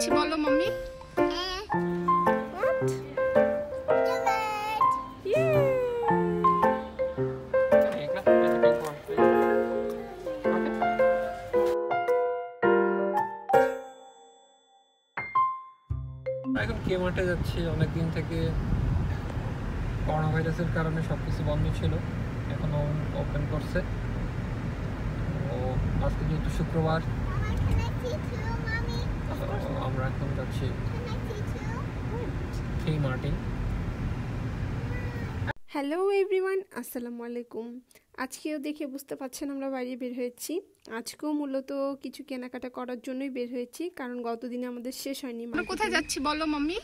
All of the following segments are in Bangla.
अच्छी बोलो मम्मी। এখন কেমার্টে যাচ্ছি, অনেক দিন থেকে করোনা ভাইরাসের কারণে সবকিছু বন্ধ ছিল, এখন ওপেন করছে। ও আজকে যেহেতু শুক্রবার আমরা এখন যাচ্ছি কেমার্টে। হ্যালো এভরিওয়ান, আসসালামু আলাইকুম। আজকেও দেখে বুঝতে পারছেন আমরা বাইরে বের হয়েছি। আজকেও মূলত কিছু কেনাকাটা করার জন্যই বের হয়েছি, কারণ গত দিনে আমাদের শেষ হয়নি। আমরা কোথায় যাচ্ছি বলো মাম্মি?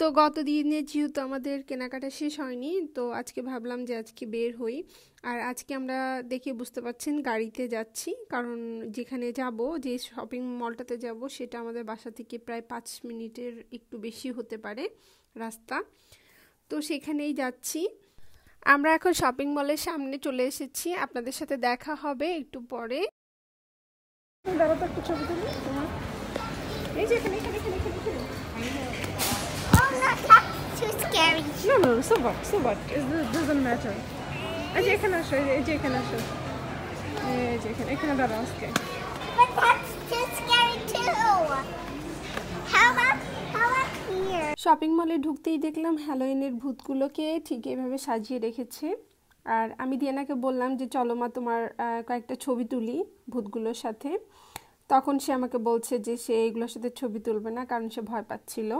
তো গত দিনে যেহেতু আমাদের কেনাকাটা শেষ হয়নি, তো আজকে ভাবলাম যে আজকে বের হই। আর আজকে আমরা দেখে বুঝতে পারছেন গাড়িতে যাচ্ছি, কারণ যেখানে যাব, যে শপিং মলটাতে যাব, সেটা আমাদের বাসা থেকে প্রায় 5 মিনিটের একটু বেশি হতে পারে রাস্তা। তো সেখানেই যাচ্ছি। আমরা এখন শপিং মলের সামনে চলে এসেছি, আপনাদের সাথে দেখা হবে একটু পরে। Too scary. No, so what? So what? It doesn't matter. I can show. I can balance it. But that's too scary too. How about here? Shopping mall এ ঢুকতেই দেখলাম হ্যালোইনের ভূতগুলোকে ঠিক এইভাবে সাজিয়ে রেখেছে। আর আমি দিয়ানাকে বললাম যে চলো মা তোমার কয়েকটা ছবি তুলি ভূতগুলোর সাথে। তখন সে আমাকে বলছে যে সে এগুলোর সাথে ছবি তুলবে না, কারণ সে ভয় পাচ্ছিল।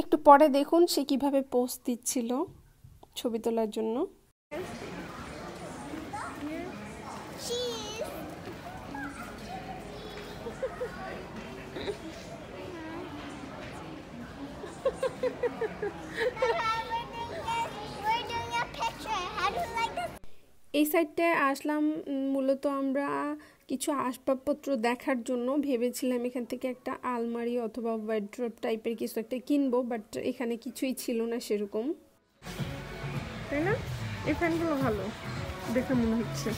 একটু পরে দেখুন সে কিভাবে পোজ দিচ্ছিল ছবি তোলার জন্য। এই সাইডটায় আসলাম মূলত আমরা কিছু আসবাবপত্র দেখার জন্য। ভেবেছিলাম এখান থেকে একটা আলমারি অথবা ওয়ার্ড্রপ টাইপের কিছু একটা কিনবো, বাট এখানে কিছুই ছিল না সেরকম, তাই না? এই ফ্যানগুলো ভালো দেখে মনে হচ্ছে।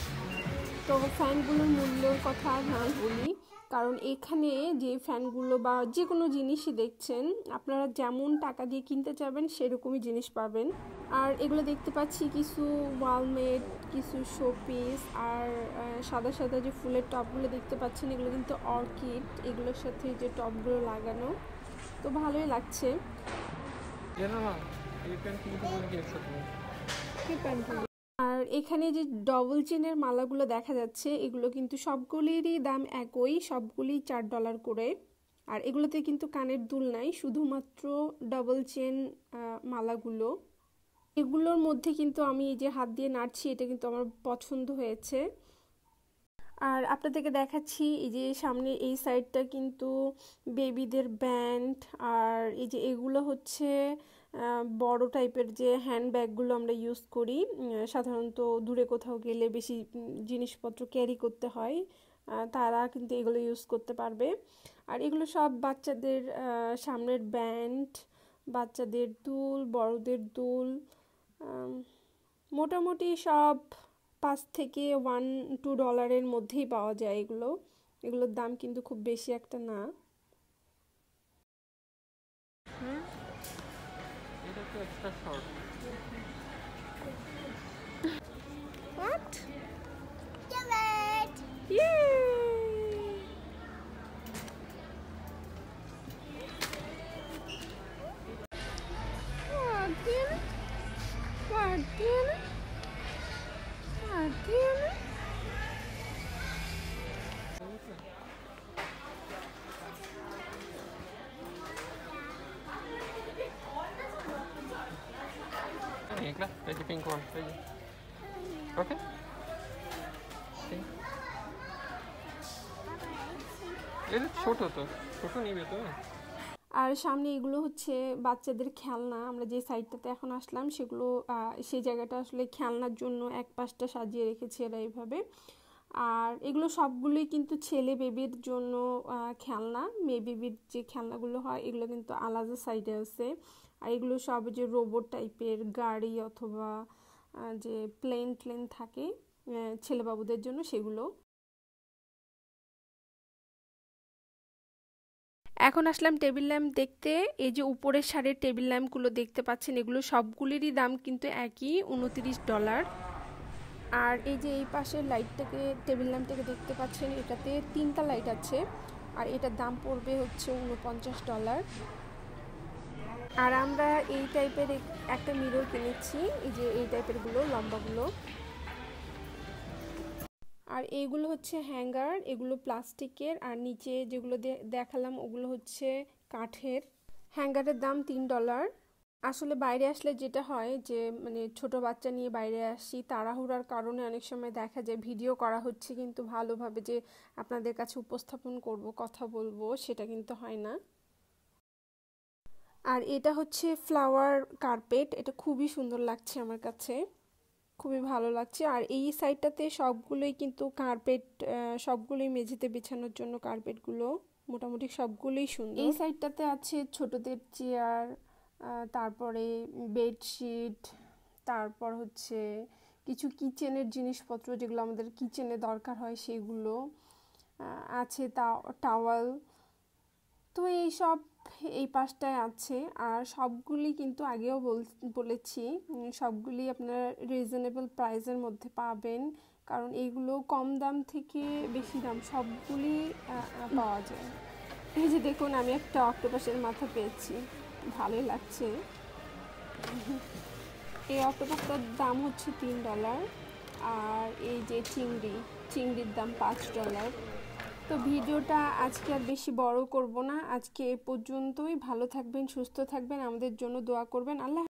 তো ফ্যানগুলোর মূল্যের কথা না বলি, কারণ এখানে যে ফ্যানগুলো বা যে কোনো জিনিসই দেখছেন আপনারা যেমন টাকা দিয়ে কিনতে চাবেন সেরকমই জিনিস পাবেন। আর এগুলো দেখতে পাচ্ছি কিছু ওয়ালমেট, কিছু শোপিস। আর সাদা সাদা যে ফুলের টপগুলো দেখতে পাচ্ছেন এগুলো কিন্তু অর্কিড, এগুলোর সাথে যে টপগুলো লাগানো, তো ভালোই লাগছে। আর এখানে যে ডবল চেনের মালাগুলো দেখা যাচ্ছে এগুলো কিন্তু সবগুলিরই দাম একই, সবগুলি $4 করে। আর এগুলোতে কিন্তু কানের দুল নাই, শুধুমাত্র ডবল চেন মালাগুলো। এগুলোর মধ্যে কিন্তু আমি এই যে হাত দিয়ে নাড়ছি, এটা কিন্তু আমার পছন্দ হয়েছে। আর আপনাদেরকে দেখাচ্ছি এই যে সামনে এই সাইডটা কিন্তু বেবিদের ব্যান্ড। আর এই যে এগুলো হচ্ছে বড় টাইপের যে হ্যান্ডব্যাগগুলো আমরা ইউজ করি, সাধারণত দূরে কোথাও গেলে বেশি জিনিসপত্র ক্যারি করতে হয়, তারা কিন্তু এগুলো ইউজ করতে পারবে। আর এগুলো সব বাচ্চাদের সামনের ব্যান্ড, বাচ্চাদের দুল, বড়দের দুল, মোটামুটি সব $1-2 মধ্যেই পাওয়া যায় এগুলো। এগুলোর দাম কিন্তু খুব বেশি একটা না। Take the pink one. Okay. See. It's ছোট নিবে তো। আর সামনে এগুলো হচ্ছে বাচ্চাদের খেলনা। আমরা যে সাইডটাতে এখন আসলাম সেগুলো, সেই জায়গাটা আসলে খেলনার জন্য এক পাশটা সাজিয়ে রেখেছে এরা এইভাবে। और एगुलो सबगुलोई किन्तु छेले बेबिर जोन्नो खेलना मेये बेबिर जे खेलनागुलो हय एगुलो किन्तु आलादा साइडे आछे और एगुलो सब जे रोबोट टाइपेर गाड़ी अथवा जे प्लेन प्लेन थाके छेले बाबुदेर जोन्नो सेगुलो। एखन आसलाम टेबिल लैम्प देखते ये जो ऊपर सारे टेबिल लैम्पगुलो देखते पाच्छेन एगुलो सबगुलिरই दाम किन्तु एकই $29। और ये पाशे लाइटटाके टेबिल लैम्पटाके देखते पाच्छेन एटाते तीनटा लाइट आछे और एटार दाम पड़बे होच्छे $49। और आमरा एई टाइपेर एकटा मिरर किनेছি এই যে এই টাইপের গুলো লম্বাগুলো और एगुलो होच्छे हैंगार एगुलो प्लास्टिकेर और नीचे जेगुलो देखालाम ओगुलो होच्छे काठेर। हैंगारेर दाम $3। आसले बाइरे आसले जेटा हय जे माने छोटो बाच्चा निये बाइरे आसि ताड़ाहुड़ार कारणे अनेक समय देखा जाय भिडियो करा होच्छे किन्तु भालोभाबे जे आपनादेर काछे उपस्थापन करब कथा बोलबो सेटा किन्तु हय ना। और एटा होच्छे फ्लावर कार्पेट एटा खूबई सुंदर लागछे आमार काछे खूबी भालो लागছে। আর এই সাইডটাতে সবগুলোই কিন্তু কার্পেট সবগুলোই মেঝেতে বিছানোর জন্য কার্পেটগুলো মোটামুটি সবগুলোই সুন্দর। এই সাইডটাতে আছে ছোটদের চেয়ার তারপরে বেডশিট তারপর হচ্ছে কিছু কিচেনের জিনিসপত্র যেগুলো আমাদের কিচেনে দরকার হয় সেগুলো আছে টাওয়াল তো এই সব এই পাশটায় আছে। আর সবগুলি কিন্তু আগেও বলেছি সবগুলি আপনারা রিজনেবল প্রাইসের মধ্যে পাবেন কারণ এইগুলো কম দাম থেকে বেশি দাম সবগুলি পাওয়া যায়। এই যে দেখুন আমি একটা অক্টোপাসের মাথা পেয়েছি ভালোই লাগছে। এই অক্টোপাসটার দাম হচ্ছে $3। আর এই যে চিংড়ির দাম $5। तो भिडियोटा आज के बेशी बड़ो करब ना आज के ए पर्यन्तই। भालो थाकबेन सुस्थ थाकबेन आमादेर जोन्नो दोया करबेन। आल्लाह।